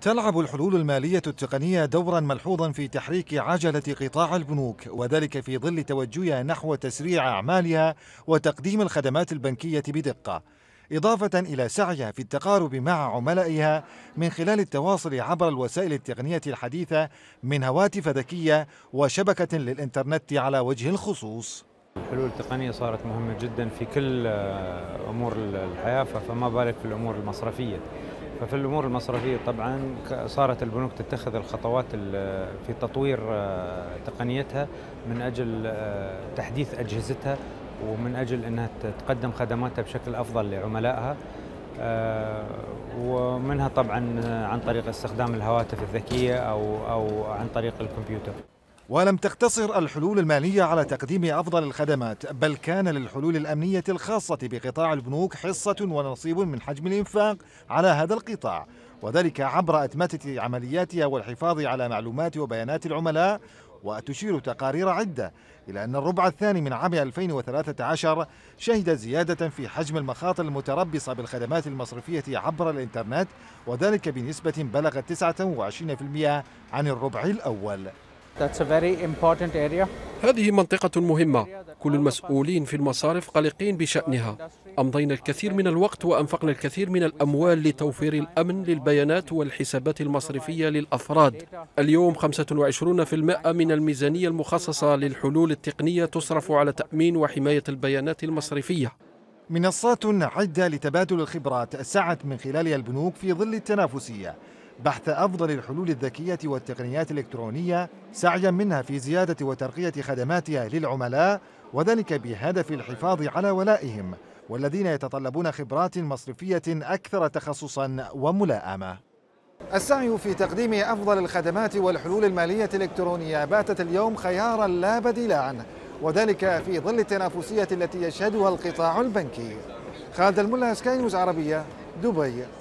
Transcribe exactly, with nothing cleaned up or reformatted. تلعب الحلول المالية التقنية دورا ملحوظا في تحريك عجلة قطاع البنوك، وذلك في ظل توجهها نحو تسريع أعمالها وتقديم الخدمات البنكية بدقة، إضافة إلى سعيها في التقارب مع عملائها من خلال التواصل عبر الوسائل التقنية الحديثة من هواتف ذكية وشبكة للإنترنت على وجه الخصوص. الحلول التقنية صارت مهمة جدا في كل أمور الحياة، فما بالك في الأمور المصرفية. ففي الأمور المصرفية طبعا صارت البنوك تتخذ الخطوات في تطوير تقنيتها من أجل تحديث أجهزتها ومن أجل أنها تقدم خدماتها بشكل أفضل لعملائها، ومنها طبعا عن طريق استخدام الهواتف الذكية أو أو عن طريق الكمبيوتر. ولم تقتصر الحلول المالية على تقديم أفضل الخدمات، بل كان للحلول الأمنية الخاصة بقطاع البنوك حصة ونصيب من حجم الإنفاق على هذا القطاع، وذلك عبر أتمتة عملياتها والحفاظ على معلومات وبيانات العملاء. وتشير تقارير عدة إلى أن الربع الثاني من عام ألفين وثلاثة عشر شهد زيادة في حجم المخاطر المتربصة بالخدمات المصرفية عبر الإنترنت، وذلك بنسبة بلغت تسعة وعشرين بالمئة عن الربع الأول. هذه منطقة مهمة، كل المسؤولين في المصارف قلقين بشأنها. أمضينا الكثير من الوقت وأنفقنا الكثير من الأموال لتوفير الأمن للبيانات والحسابات المصرفية للأفراد. اليوم خمسة وعشرين بالمئة من الميزانية المخصصة للحلول التقنية تصرف على تأمين وحماية البيانات المصرفية. منصات عدة لتبادل الخبرات سعت من خلالها البنوك في ظل التنافسية بحث أفضل الحلول الذكية والتقنيات الإلكترونية، سعيا منها في زيادة وترقية خدماتها للعملاء، وذلك بهدف الحفاظ على ولائهم والذين يتطلبون خبرات مصرفية أكثر تخصصا وملائمة. السعي في تقديم أفضل الخدمات والحلول المالية الإلكترونية باتت اليوم خيارا لا بديل عنه، وذلك في ظل التنافسية التي يشهدها القطاع البنكي. خالد الملا، سكاي نيوز عربية، دبي.